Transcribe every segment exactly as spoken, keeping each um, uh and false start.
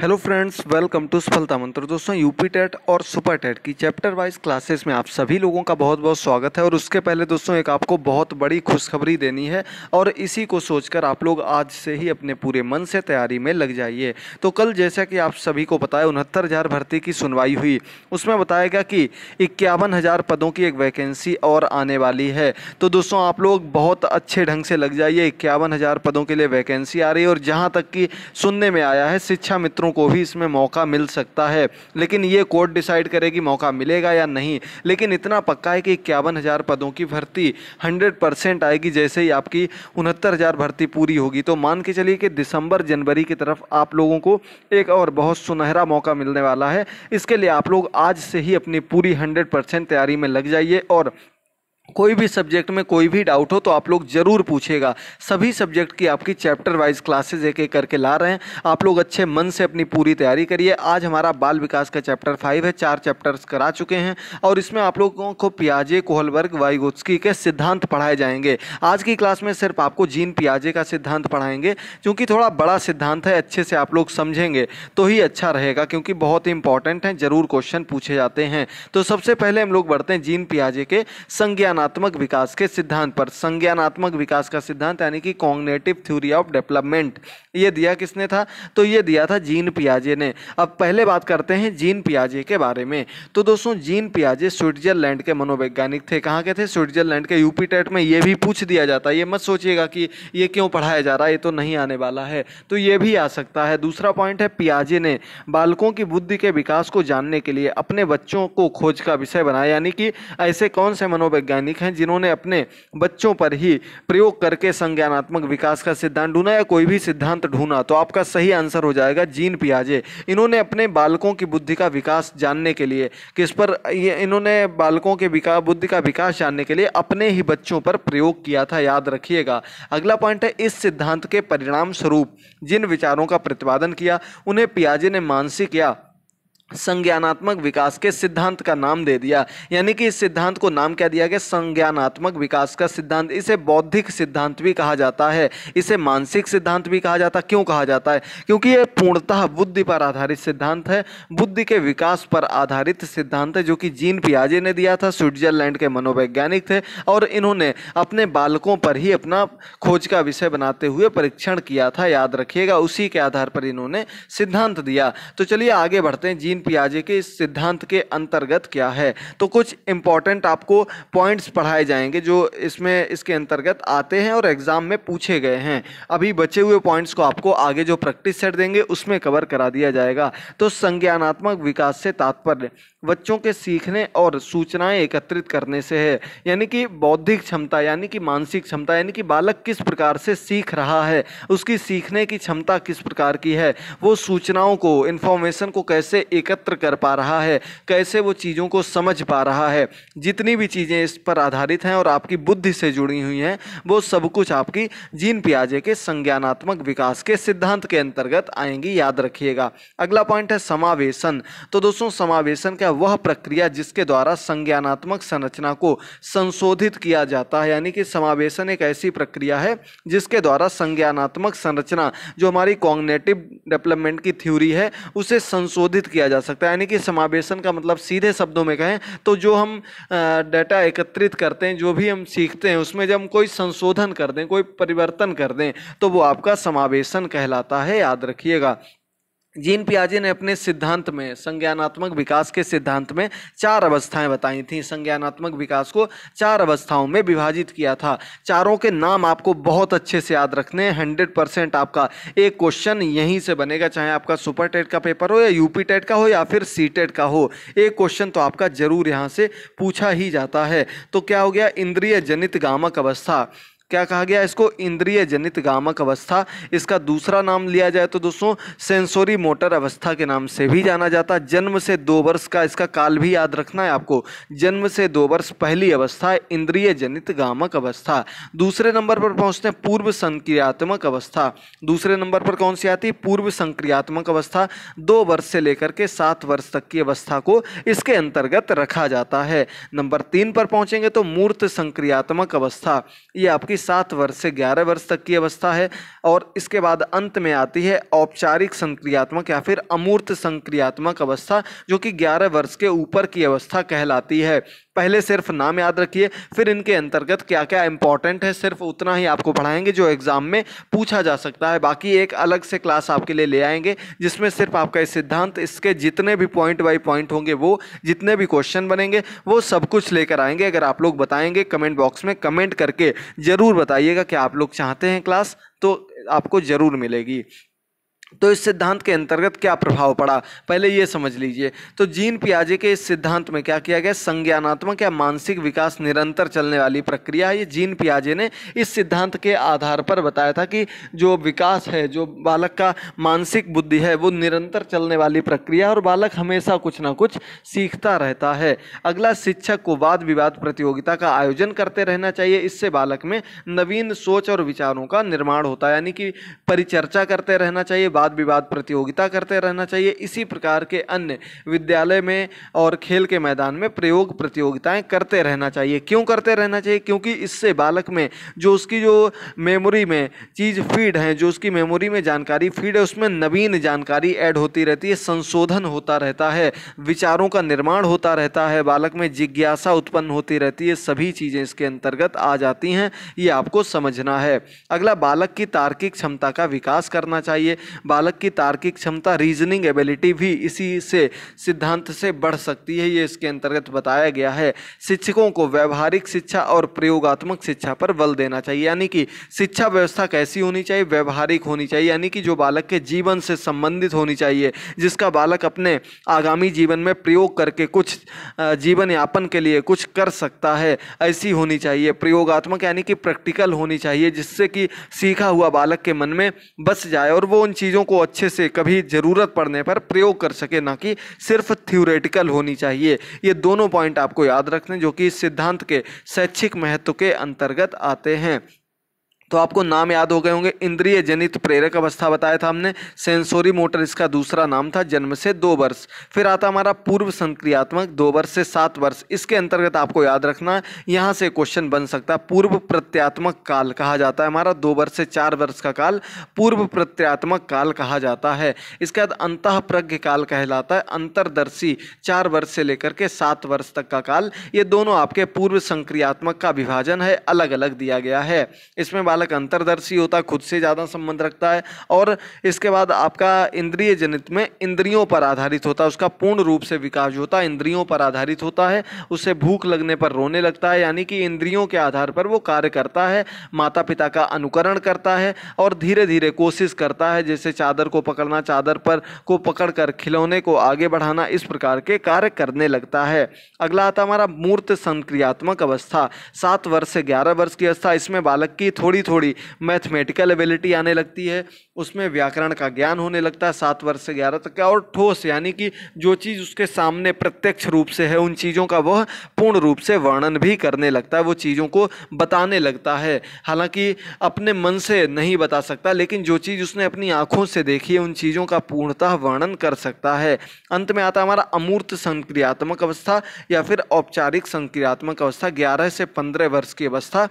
Hello friends, welcome to सफलता मंत्र। दोस्तों, यूपीटेट और सुपरटेट की चैप्टर वाइज क्लासेस में आप सभी लोगों का बहुत बहुत स्वागत है। और उसके पहले दोस्तों एक आपको बहुत बड़ी खुशखबरी देनी है, और इसी को सोचकर आप लोग आज से ही अपने पूरे मन से तैयारी में लग जाइए। तो कल जैसा कि आप सभी को पता है उनहत्तर हज़ार भर्ती की सुनवाई हुई, उसमें बताया गया कि इक्यावन हज़ार पदों की एक वैकेंसी और आने वाली है। तो दोस्तों आप लोग बहुत अच्छे ढंग से लग जाइए, इक्यावन हज़ार पदों के लिए वैकेंसी आ रही है। और जहाँ तक कि सुनने में आया है शिक्षा मित्रों को भी इसमें मौका मिल सकता है, लेकिन ये कोर्ट डिसाइड करेगी मौका मिलेगा या नहीं। लेकिन इतना पक्का है कि इक्यावन हज़ार पदों की भर्ती सौ परसेंट आएगी जैसे ही आपकी उनहत्तर हज़ार भर्ती पूरी होगी। तो मान के चलिए कि दिसंबर जनवरी की तरफ आप लोगों को एक और बहुत सुनहरा मौका मिलने वाला है। इसके लिए आप लोग आज से ही अपनी पूरी सौ परसेंट तैयारी में लग जाइए। और कोई भी सब्जेक्ट में कोई भी डाउट हो तो आप लोग ज़रूर पूछेगा। सभी सब्जेक्ट की आपकी चैप्टर वाइज क्लासेज एक एक करके ला रहे हैं, आप लोग अच्छे मन से अपनी पूरी तैयारी करिए। आज हमारा बाल विकास का चैप्टर फाइव है, चार चैप्टर्स करा चुके हैं और इसमें आप लोगों को पियाजे, कोहलबर्ग, वाइगोत्स्की के सिद्धांत पढ़ाए जाएंगे। आज की क्लास में सिर्फ आपको जीन पियाजे का सिद्धांत पढ़ाएंगे, क्योंकि थोड़ा बड़ा सिद्धांत है, अच्छे से आप लोग समझेंगे तो ही अच्छा रहेगा, क्योंकि बहुत इंपॉर्टेंट है, ज़रूर क्वेश्चन पूछे जाते हैं। तो सबसे पहले हम लोग बढ़ते हैं जीन पियाजे के संज्ञान संज्ञानात्मक विकास के सिद्धांत पर। संज्ञानात्मक विकास का सिद्धांत यानी कि कॉग्निटिव थ्योरी ऑफ डेवलपमेंट, ये दिया किसने था? तो ये दिया था जीन पियाजे ने। अब पहले बात करते हैं जीन पियाजे के बारे में। तो दोस्तों जीन पियाजे स्विट्जरलैंड के मनोवैज्ञानिक थे। कहाँ के थे? स्विट्जरलैंड के। यूपीटेट में ये भी पूछ दिया जाता है, ये मत सोचिएगा कि ये क्यों पढ़ाया जा रहा है, ये तो नहीं आने वाला है, तो ये भी आ सकता है। दूसरा पॉइंट है, पियाजे ने बालकों की बुद्धि के विकास को जानने के लिए अपने बच्चों को खोज का विषय बनाया। यानी कि ऐसे कौन से मनोवैज्ञानिक हैं जिन्होंने अपने बच्चों पर ही प्रयोग करके संज्ञानात्मक विकास का सिद्धांत ढूंढा या कोई भी सिद्धांत ढूंढा? तो आपका सही आंसर हो जाएगा जीन पियाजे। इन्होंने अपने बालकों की बुद्धि का विकास जानने के लिए किस पर ये इन्होंने बालकों के विकास बुद्धि का विकास जानने के लिए अपने ही बच्चों पर प्रयोग किया था, याद रखिएगा। अगला पॉइंट है, इस सिद्धांत के परिणाम स्वरूप जिन विचारों का प्रतिपादन किया उन्हें पियाजे ने मानसिक या संज्ञानात्मक विकास के सिद्धांत का नाम दे दिया। यानी कि इस सिद्धांत को नाम क्या दिया गया? संज्ञानात्मक विकास का सिद्धांत। इसे बौद्धिक सिद्धांत भी कहा जाता है, इसे मानसिक सिद्धांत भी कहा जाता है। क्यों कहा जाता है? क्योंकि यह पूर्णतः बुद्धि पर आधारित सिद्धांत है, बुद्धि के विकास पर आधारित सिद्धांत है, जो कि जीन पियाजे ने दिया था। स्विट्जरलैंड के मनोवैज्ञानिक थे और इन्होंने अपने बालकों पर ही अपना खोज का विषय बनाते हुए परीक्षण किया था, याद रखिएगा। उसी के आधार पर इन्होंने सिद्धांत दिया। तो चलिए आगे बढ़ते हैं, जीन पियाजे के इस सिद्धांत के अंतर्गत क्या है। तो कुछ इंपॉर्टेंट आपको पॉइंट्स पढ़ाए जाएंगे जो इसमें इसके अंतर्गत आते हैं और एग्जाम में पूछे गए हैं। अभी बचे हुए पॉइंट्स को आपको आगे जो प्रैक्टिस सेट देंगे उसमें कवर करा दिया जाएगा। तो संज्ञानात्मक विकास से तात्पर्य बच्चों के सीखने और सूचनाएं एकत्रित करने से है। यानी कि बौद्धिक क्षमता, यानी कि मानसिक क्षमता, यानी कि बालक किस प्रकार से सीख रहा है, उसकी सीखने की क्षमता किस प्रकार की है, वो सूचनाओं को, इन्फॉर्मेशन को कैसे एकत्र कर पा रहा है, कैसे वो चीज़ों को समझ पा रहा है। जितनी भी चीज़ें इस पर आधारित हैं और आपकी बुद्धि से जुड़ी हुई हैं, वो सब कुछ आपकी जीन पियाजे के संज्ञानात्मक विकास के सिद्धांत के अंतर्गत आएंगी, याद रखिएगा। अगला पॉइंट है समावेशन। तो दोस्तों समावेशन क्या? वह प्रक्रिया जिसके द्वारा संज्ञानात्मक संरचना को संशोधित किया जाता है। यानी कि समावेशन एक ऐसी प्रक्रिया है जिसके द्वारा संज्ञानात्मक संरचना, जो हमारी कॉग्निटिव डेवलपमेंट की थ्योरी है, उसे संशोधित किया जा सकता है। यानी कि समावेशन का मतलब सीधे शब्दों में कहें तो जो हम डाटा एकत्रित करते हैं, जो भी हम सीखते हैं, उसमें जब हम कोई संशोधन कर दें, कोई परिवर्तन कर दें, तो वो आपका समावेशन कहलाता है, याद रखिएगा। जीन पियाजे ने अपने सिद्धांत में, संज्ञानात्मक विकास के सिद्धांत में चार अवस्थाएं बताई थीं। संज्ञानात्मक विकास को चार अवस्थाओं में विभाजित किया था। चारों के नाम आपको बहुत अच्छे से याद रखने हैं, हंड्रेड परसेंट आपका एक क्वेश्चन यहीं से बनेगा, चाहे आपका सुपर टेट का पेपर हो या यूपी टेट का हो या फिर सी टेट का हो, एक क्वेश्चन तो आपका ज़रूर यहाँ से पूछा ही जाता है। तो क्या हो गया? इंद्रिय जनित गामक अवस्था। क्या कहा गया इसको? इंद्रिय जनित गामक अवस्था। इसका दूसरा नाम लिया जाए तो दोस्तों सेंसोरी मोटर अवस्था के नाम से भी जाना जाता है। जन्म से दो वर्ष का, इसका काल भी याद रखना है आपको, जन्म से दो वर्ष पहली अवस्था है इंद्रिय जनित गामक अवस्था। दूसरे नंबर पर पहुंचते हैं पूर्व संक्रियात्मक अवस्था। दूसरे नंबर पर कौन सी आती है? पूर्व संक्रियात्मक अवस्था। दो वर्ष से लेकर के सात वर्ष तक की अवस्था को इसके अंतर्गत रखा जाता है। नंबर तीन पर पहुँचेंगे तो मूर्त संक्रियात्मक अवस्था। ये आपकी सात वर्ष से ग्यारह वर्ष तक की अवस्था है। और इसके बाद अंत में आती है औपचारिक संक्रियात्मक या फिर अमूर्त संक्रियात्मक अवस्था, जो कि ग्यारह वर्ष के ऊपर की अवस्था कहलाती है। पहले सिर्फ नाम याद रखिए, फिर इनके अंतर्गत क्या क्या इंपॉर्टेंट है सिर्फ उतना ही आपको पढ़ाएंगे जो एग्जाम में पूछा जा सकता है। बाकी एक अलग से क्लास आपके लिए ले आएंगे जिसमें सिर्फ आपका इस सिद्धांत, इसके जितने भी पॉइंट बाय पॉइंट होंगे वो, जितने भी क्वेश्चन बनेंगे वो सब कुछ लेकर आएंगे। अगर आप लोग बताएंगे कमेंट बॉक्स में कमेंट करके ज़रूर बताइएगा कि आप लोग चाहते हैं क्लास, तो आपको ज़रूर मिलेगी। तो इस सिद्धांत के अंतर्गत क्या प्रभाव पड़ा पहले ये समझ लीजिए। तो जीन पियाजे के इस सिद्धांत में क्या किया गया, संज्ञानात्मक या मानसिक विकास निरंतर चलने वाली प्रक्रिया है। ये जीन पियाजे ने इस सिद्धांत के आधार पर बताया था कि जो विकास है, जो बालक का मानसिक बुद्धि है, वो निरंतर चलने वाली प्रक्रिया है और बालक हमेशा कुछ ना कुछ सीखता रहता है। अगला, शिक्षक को वाद विवाद प्रतियोगिता का आयोजन करते रहना चाहिए, इससे बालक में नवीन सोच और विचारों का निर्माण होता है। यानी कि परिचर्चा करते रहना चाहिए, वाद विवाद प्रतियोगिता करते रहना चाहिए। इसी प्रकार के अन्य विद्यालय में और खेल के मैदान में प्रयोग प्रतियोगिताएं करते रहना चाहिए। क्यों करते रहना चाहिए, क्योंकि इससे बालक में जो उसकी जो मेमोरी में चीज़ फीड है, जो उसकी मेमोरी में जानकारी फीड है, उसमें नवीन जानकारी ऐड होती रहती है, संशोधन होता रहता है, विचारों का निर्माण होता रहता है, बालक में जिज्ञासा उत्पन्न होती रहती है। सभी चीज़ें इसके अंतर्गत आ जाती हैं, ये आपको समझना है। अगला, बालक की तार्किक क्षमता का विकास करना चाहिए। बालक की तार्किक क्षमता, रीजनिंग एबिलिटी भी इसी से सिद्धांत से बढ़ सकती है, ये इसके अंतर्गत बताया गया है। शिक्षकों को व्यवहारिक शिक्षा और प्रयोगात्मक शिक्षा पर बल देना चाहिए। यानी कि शिक्षा व्यवस्था कैसी होनी चाहिए, व्यवहारिक होनी चाहिए, यानी कि जो बालक के जीवन से संबंधित होनी चाहिए, जिसका बालक अपने आगामी जीवन में प्रयोग करके कुछ जीवन यापन के लिए कुछ कर सकता है, ऐसी होनी चाहिए। प्रयोगात्मक यानी कि प्रैक्टिकल होनी चाहिए, जिससे कि सीखा हुआ बालक के मन में बस जाए और वो उन चीज़ों को अच्छे से कभी जरूरत पड़ने पर प्रयोग कर सके, ना कि सिर्फ थ्योरेटिकल होनी चाहिए। ये दोनों पॉइंट आपको याद रखने, जो कि इस सिद्धांत के शैक्षिक महत्व के अंतर्गत आते हैं। तो आपको नाम याद हो गए होंगे, इंद्रिय जनित प्रेरक अवस्था बताया था हमने, सेंसोरी मोटर इसका दूसरा नाम था, जन्म से दो वर्ष। फिर आता हमारा पूर्व संक्रियात्मक, दो वर्ष से सात वर्ष, इसके अंतर्गत आपको याद रखना है, यहाँ से क्वेश्चन बन सकता है। पूर्व प्रत्यात्मक काल कहा जाता है हमारा, दो वर्ष से चार वर्ष का काल पूर्व प्रत्यात्मक काल कहा जाता है। इसके बाद अंतःप्रज्ञ काल कहलाता है, अंतर्दर्शी, चार वर्ष से लेकर के सात वर्ष तक का काल। ये दोनों आपके पूर्व संक्रियात्मक का विभाजन है, अलग अलग दिया गया है। इसमें बालक अंतर्दर्शी होता है, खुद से ज़्यादा संबंध रखता है, और इसके बाद आपका इंद्रिय जनित में इंद्रियों पर आधारित होता है, उसका पूर्ण रूप से विकास होता है, इंद्रियों पर आधारित होता है, उसे भूख लगने पर रोने लगता है, यानी कि इंद्रियों के आधार पर वो कार्य करता है, माता पिता का अनुकरण करता है और धीरे धीरे कोशिश करता है, जैसे चादर को पकड़ना, चादर पर को पकड़ कर खिलौने को आगे बढ़ाना, इस प्रकार के कार्य करने लगता है। अगला आता हमारा मूर्त संक्रियात्मक अवस्था, सात वर्ष से ग्यारह वर्ष की अवस्था। इसमें बालक की थोड़ी थोड़ी मैथमेटिकल एबिलिटी आने लगती है, उसमें व्याकरण का ज्ञान होने लगता है, सात वर्ष से ग्यारह तक का। और ठोस यानी कि जो चीज़ उसके सामने प्रत्यक्ष रूप से है, उन चीज़ों का वह पूर्ण रूप से वर्णन भी करने लगता है, वो चीज़ों को बताने लगता है। हालांकि अपने मन से नहीं बता सकता, लेकिन जो चीज़ उसने अपनी आँखों से देखी है, उन चीज़ों का पूर्णतः वर्णन कर सकता है। अंत में आता हमारा अमूर्त संक्रियात्मक अवस्था या फिर औपचारिक संक्रियात्मक अवस्था, ग्यारह से पंद्रह वर्ष की अवस्था।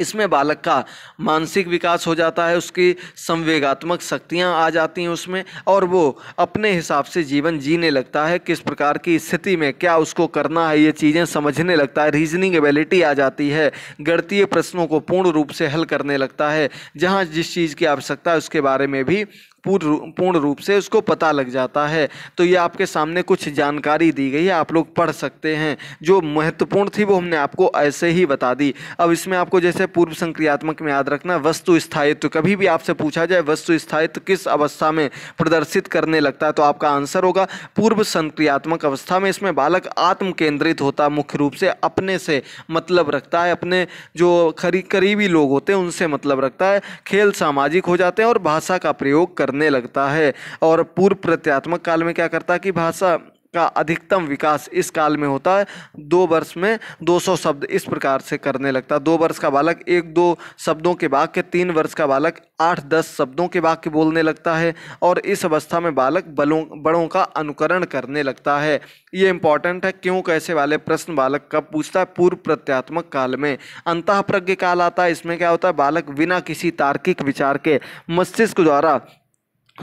इसमें बालक का मानसिक विकास हो जाता है, उसकी संवेगात्मक शक्तियाँ आ जाती हैं उसमें, और वो अपने हिसाब से जीवन जीने लगता है, किस प्रकार की स्थिति में क्या उसको करना है, ये चीज़ें समझने लगता है, रीजनिंग एबिलिटी आ जाती है, गणितीय प्रश्नों को पूर्ण रूप से हल करने लगता है, जहाँ जिस चीज़ की आवश्यकता है उसके बारे में भी पूर्ण पूर्ण रूप से उसको पता लग जाता है। तो ये आपके सामने कुछ जानकारी दी गई है, आप लोग पढ़ सकते हैं, जो महत्वपूर्ण थी वो हमने आपको ऐसे ही बता दी। अब इसमें आपको जैसे पूर्व संक्रियात्मक में याद रखना वस्तु स्थायित्व, कभी भी आपसे पूछा जाए वस्तु स्थायित्व किस अवस्था में प्रदर्शित करने लगता है, तो आपका आंसर होगा पूर्व संक्रियात्मक अवस्था में। इसमें बालक आत्म केंद्रित होता, मुख्य रूप से अपने से मतलब रखता है, अपने जो करीबी लोग होते हैं उनसे मतलब रखता है, खेल सामाजिक हो जाते हैं और भाषा का प्रयोग करने लगता है। और पूर्व प्रत्यात्मक काल में क्या करता है कि भाषा का अधिकतम विकास इस काल में होता है। दो वर्ष में दो सौ शब्द इस प्रकार से करने लगता है। दो वर्ष का बालक एक दो शब्दों के वाक्य, तीन वर्ष का बालक आठ दस शब्दों के वाक्य बोलने लगता है और इस अवस्था में बालक बलों बड़ों का अनुकरण करने लगता है। ये इंपॉर्टेंट है। क्यों कैसे वाले प्रश्न बालक कब पूछता है? पूर्व प्रत्यात्मक काल में। अंतःप्रज्ञ काल आता है, इसमें क्या होता है? बालक बिना किसी तार्किक विचार के मस्तिष्क द्वारा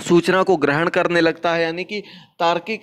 सूचना को ग्रहण करने लगता है, यानी कि तार्किक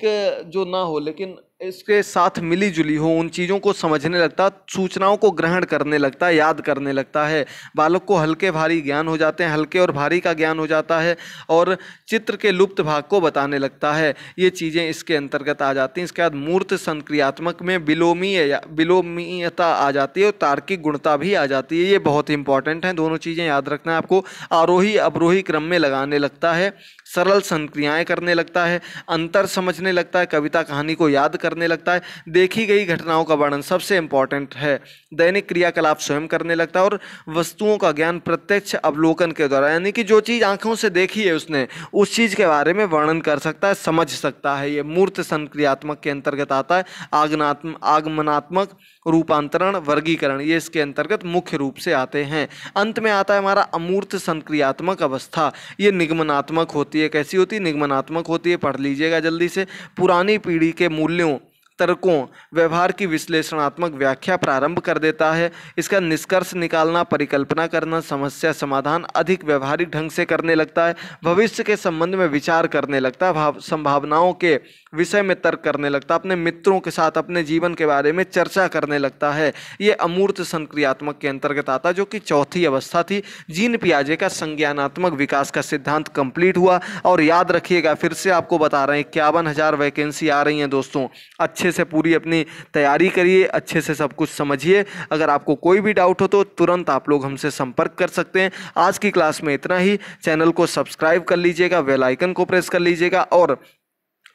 जो ना हो लेकिन इसके साथ मिली जुली हो, उन चीज़ों को समझने लगता है, सूचनाओं को ग्रहण करने लगता है, याद करने लगता है। बालक को हल्के भारी ज्ञान हो जाते हैं, हल्के और भारी का ज्ञान हो जाता है और चित्र के लुप्त भाग को बताने लगता है। ये चीज़ें इसके अंतर्गत आ जाती हैं। इसके बाद मूर्त संक्रियात्मक में विलोमीय विलोमीयता आ जाती है और तार्किक गुणता भी आ जाती है। ये बहुत इंपॉर्टेंट हैं, दोनों चीज़ें याद रखना है आपको। आरोही अवरोही क्रम में लगाने लगता है, सरल संक्रियाएँ करने लगता है, अंतर समझने लगता है, कविता कहानी को याद करने लगता है, देखी गई घटनाओं का वर्णन सबसे इंपॉर्टेंट है, दैनिक क्रियाकलाप स्वयं करने लगता है और वस्तुओं का ज्ञान प्रत्यक्ष अवलोकन के द्वारा, यानी कि जो चीज़ आंखों से देखी है उसने उस चीज़ के बारे में वर्णन कर सकता है, समझ सकता है। ये मूर्त संक्रियात्मक के अंतर्गत आता है। आगनात्म आगमनात्मक, रूपांतरण, वर्गीकरण, ये इसके अंतर्गत मुख्य रूप से आते हैं। अंत में आता है हमारा अमूर्त संक्रियात्मक अवस्था। ये निगमनात्मक होती है। कैसी होती है? निगमनात्मक होती है। पढ़ लीजिएगा जल्दी से। पुरानी पीढ़ी के मूल्यों, तर्कों, व्यवहार की विश्लेषणात्मक व्याख्या प्रारंभ कर देता है। इसका निष्कर्ष निकालना, परिकल्पना करना, समस्या समाधान अधिक व्यवहारिक ढंग से करने लगता है। भविष्य के संबंध में विचार करने लगता है, भाव संभावनाओं के विषय में तर्क करने लगता है, अपने मित्रों के साथ अपने जीवन के बारे में चर्चा करने लगता है। ये अमूर्त संक्रियात्मक के अंतर्गत आता है, जो कि चौथी अवस्था थी। जीन पियाजे का संज्ञानात्मक विकास का सिद्धांत कंप्लीट हुआ। और याद रखिएगा, फिर से आपको बता रहे हैं, इक्यावन हज़ार वैकेंसी आ रही हैं दोस्तों। अच्छे अच्छे से पूरी अपनी तैयारी करिए, अच्छे से सब कुछ समझिए। अगर आपको कोई भी डाउट हो तो तुरंत आप लोग हमसे संपर्क कर सकते हैं। आज की क्लास में इतना ही। चैनल को सब्सक्राइब कर लीजिएगा, बेल आइकन को प्रेस कर लीजिएगा और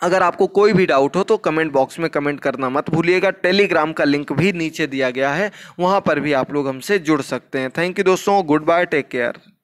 अगर आपको कोई भी डाउट हो तो कमेंट बॉक्स में कमेंट करना मत भूलिएगा। टेलीग्राम का लिंक भी नीचे दिया गया है, वहाँ पर भी आप लोग हमसे जुड़ सकते हैं। थैंक यू दोस्तों, गुड बाय, टेक केयर।